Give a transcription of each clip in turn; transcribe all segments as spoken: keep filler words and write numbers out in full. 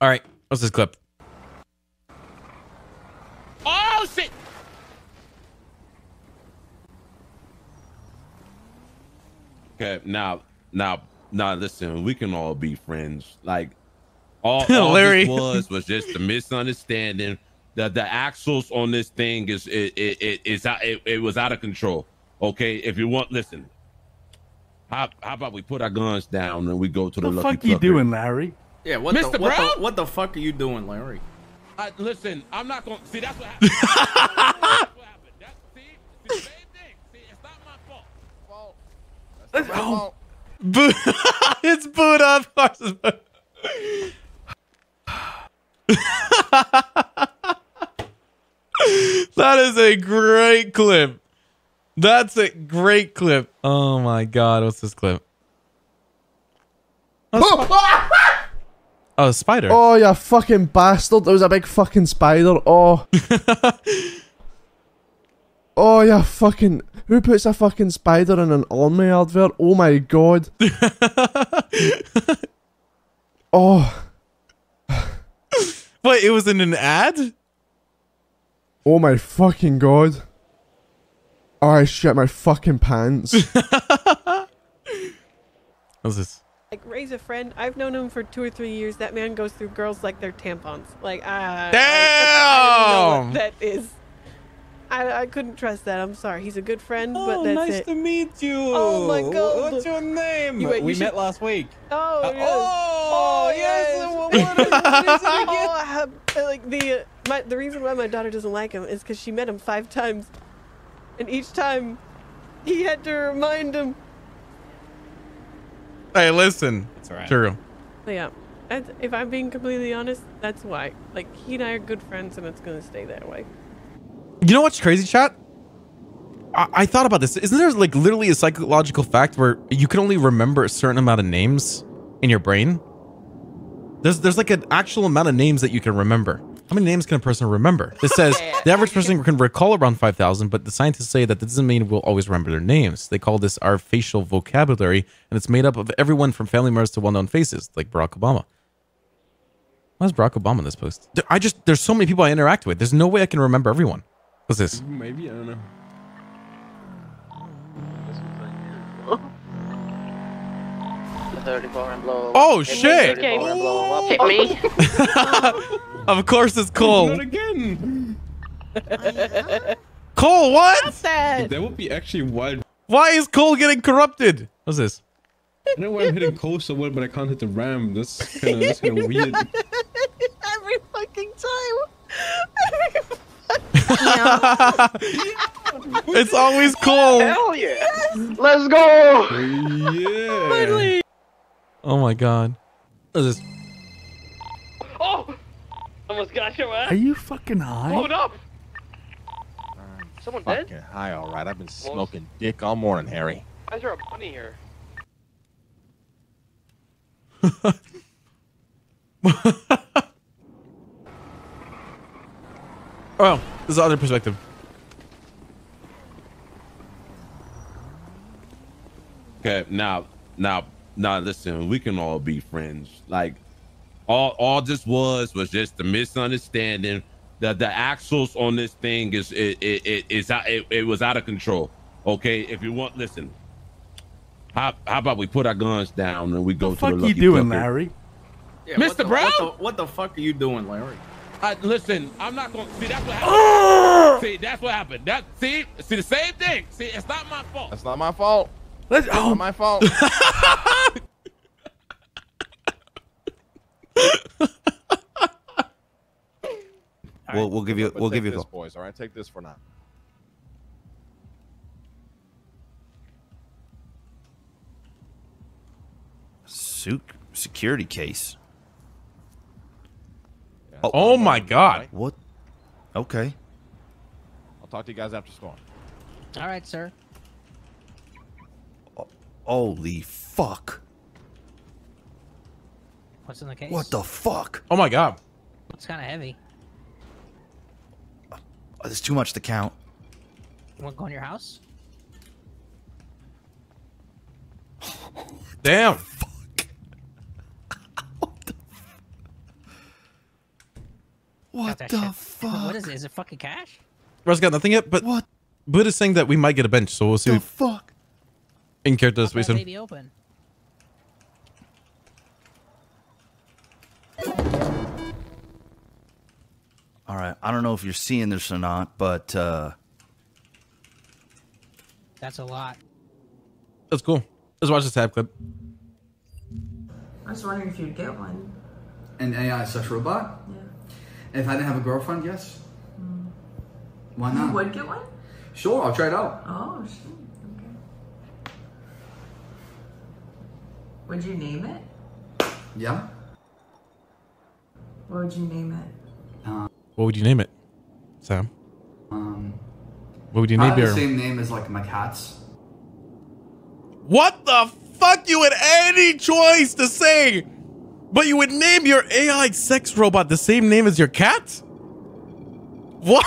All right, what's this clip? Oh shit! Okay, now, now, now, listen. We can all be friends. Like, all, all Larry was was just a misunderstanding. The the axles on this thing is it it it is it, it, it was out of control. Okay, if you want, listen. How, how about we put our guns down and we go to the Lucky Clucker? What the fuck you doing, Larry? Yeah, what Mister the what Brown? The, what the fuck are you doing, Larry? I, listen, I'm not gonna see. That's what happened. That's what happened. That's, see, see, same thing. See, it's not my fault. Fault. That's my fault. Boo it's booed up. That is a great clip. That's a great clip. Oh my god, what's this clip? Oh, oh, a spider. Oh, you fucking bastard. There was a big fucking spider. Oh. Oh, you fucking... Who puts a fucking spider in an army advert? Oh my god. Oh. Wait, it was in an ad? Oh my fucking god. Oh, I shit my fucking pants. How's this? Like, Ray's a friend. I've known him for two or three years. That man goes through girls like they're tampons. Like, I... Damn! I, I, I don't know what that is. I, I couldn't trust that. I'm sorry. He's a good friend, oh, but that's nice it. Nice to meet you. Oh, my God. What's your name? You, wait, we you met should... last week. Oh, uh, yes. Oh, oh, yes. yes. What, what is, what is it again? Oh, I have, like, the, uh, my, the reason why my daughter doesn't like him is because she met him five times. And each time, he had to remind him. Hey, listen. It's all right. True. Yeah. If I'm being completely honest, that's why. Like, he and I are good friends, and it's going to stay that way. You know what's crazy, chat? I, I thought about this. Isn't there, like, literally a psychological fact where you can only remember a certain amount of names in your brain? There's, there's like, an actual amount of names that you can remember. How many names can a person remember? It says the average person can recall around five thousand, but the scientists say that that doesn't mean we'll always remember their names. They call this our facial vocabulary, and it's made up of everyone from family members to well-known faces, like Barack Obama. Why is Barack Obama in this post? I just, there's so many people I interact with. There's no way I can remember everyone. What's this? Maybe, I don't know. Oh, shit! Hit me. Of course it's Cole. Not again. Cole, what? That would be actually wild. Why is Cole getting corrupted? What's this? I know why I'm hitting Cole so well, but I can't hit the ram. That's kind of weird. Every fucking time. It's always Cole. Hell yeah. Yes. Let's go. Yeah. Finally. Oh my god. What's this? Oh! Almost got your ass. Are you fucking high? Hold up! I'm Someone fucking dead? High, all right. I've been smoking Wolf. dick all morning, Harry. Why is there a bunny here? Oh, there's another perspective. Okay, now, now, now, listen. We can all be friends, like. All, all this was was just the misunderstanding. The the axles on this thing is it it it is it, it, it was out of control. Okay, if you want, listen. How how about we put our guns down and we go to the Lucky Clucker? What the fuck you doing, Larry? Yeah, Mister Brown? What the, what the fuck are you doing, Larry? I, listen, I'm not gonna see. That's what happened. see, that's what happened. That see, see the same thing. See, it's not my fault. That's not my fault. That's oh. not my fault. We'll, we'll give you. We'll give you this, boys. All right, take this for now. Suit security case. Yeah, oh, oh my God! Right? What? Okay. I'll talk to you guys after storm. All right, sir. Oh, holy fuck! What's in the case? What the fuck? Oh my God! It's kind of heavy. Oh, there's too much to count. You want to go in your house? Damn. Fuck. What the shit. fuck? What is it? Is it fucking cash? Russ got nothing yet, but what? Buddha's saying that we might get a bench, so we'll see. The fuck? In character this way soon. Baby open. All right. I don't know if you're seeing this or not, but uh, that's a lot. That's cool. Let's watch this tab clip. I was wondering if you'd get one. An A I slash robot? Yeah. If I didn't have a girlfriend, yes. Mm. Why not? You would get one? Sure, I'll try it out. Oh, shit. Okay. Would you name it? Yeah. What would you name it? Um, what would you name it, Sam? Um, what would you name it? The same name as like my cats. What the fuck? You had any choice to say, but you would name your A I sex robot the same name as your cat? What?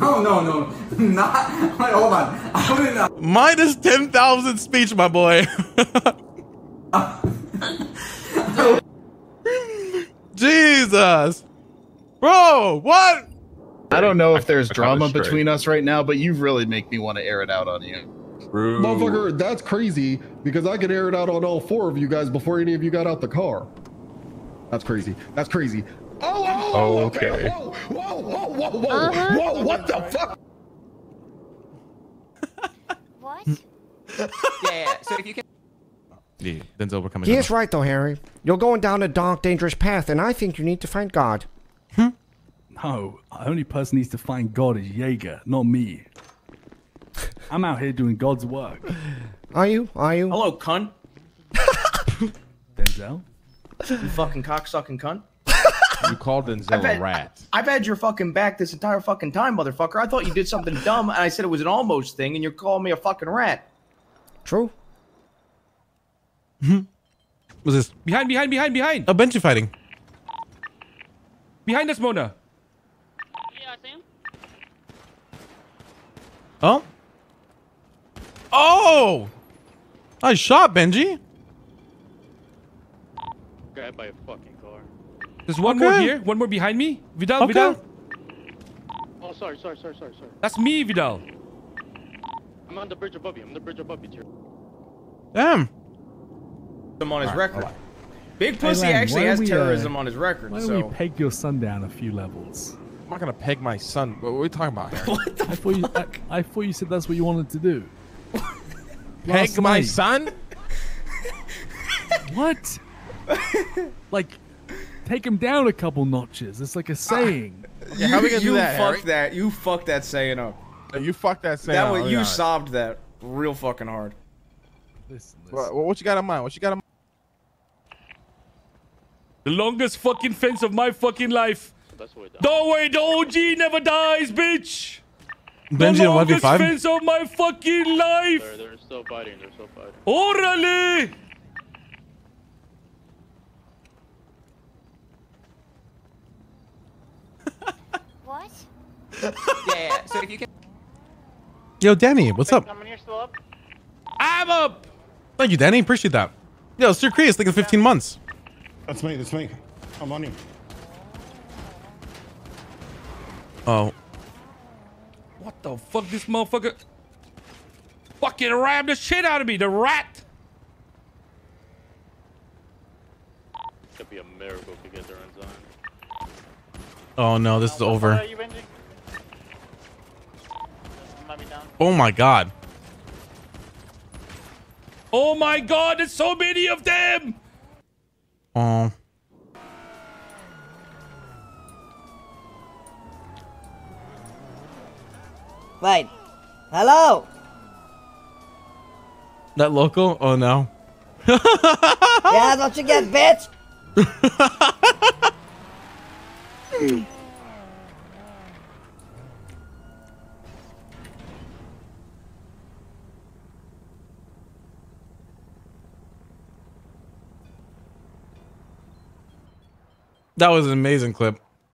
No, no, no. Not. Wait, hold on. I wouldn't. Uh, Minus ten thousand speech, my boy. Jesus. Bro, what? I don't know if there's drama between us right now, but you really make me want to air it out on you. True. Motherfucker, that's crazy because I could air it out on all four of you guys before any of you got out the car. That's crazy. That's crazy. Oh, oh, oh okay. okay. Whoa, whoa, whoa, whoa, whoa, uh-huh. whoa, what the fuck? What? yeah, yeah, so if you can... Yeah, Denzel, we're coming. He is right, though, Harry. You're going down a dark, dangerous path, and I think you need to find God. Hmm? No, the only person needs to find God is Jaeger, not me. I'm out here doing God's work. Are you? Are you? Hello, cunt. Denzel? You fucking cocksucking cunt. You called Denzel had, a rat. I've had your fucking back this entire fucking time, motherfucker. I thought you did something dumb, and I said it was an almost thing, and you're calling me a fucking rat. True. Mm-hmm. What's this? Behind, behind, behind, behind. A bunch of fighting. Behind us, Mona. Yeah, I see him. Huh? Oh! I shot Benji. Grabbed by a fucking car. There's one okay. more here, one more behind me. Vidal, okay. Vidal. Oh, sorry, sorry, sorry, sorry, sorry. That's me, Vidal. I'm on the bridge above you. I'm on the bridge above you, too. Damn. I'm on his right, record. Right. Big Pussy hey, Len, actually has we, terrorism uh, on his record. Why don't so. we peg your son down a few levels? I'm not gonna peg my son. What are we talking about? What the I fuck? Thought you, I, I thought you said that's what you wanted to do. Peg night. my son? What? Like. Take him down a couple notches. It's like a saying. Uh, yeah, you how we gonna you do that, fucked Harry? that. You fucked that saying up. No, you fucked that saying that up. Was, you honest. sobbed that real fucking hard. Listen, listen. What, what you got in mind? What you got in mind? The longest fucking fence of my fucking life. That's what it does. Don't worry, the O G never dies, bitch. Benji, the longest fence of my fucking life. They're, they're still fighting. They're still fighting. Orally. What? yeah, yeah, so if you can... Yo, Danny, what's up? I'm, here, still up? I'm up! Thank you, Danny. Appreciate that. Yo, Sir Kree, it's like in fifteen months. That's me, that's me. I'm on you. Oh. What the fuck, this motherfucker... Fucking rammed the shit out of me, the rat! It's gonna be a miracle to get their hands on. Oh no, this is over. Oh my god. Oh my god, there's so many of them! Oh. Wait. Hello! That local? Oh no. Yeah, don't you get bitch? That was an amazing clip.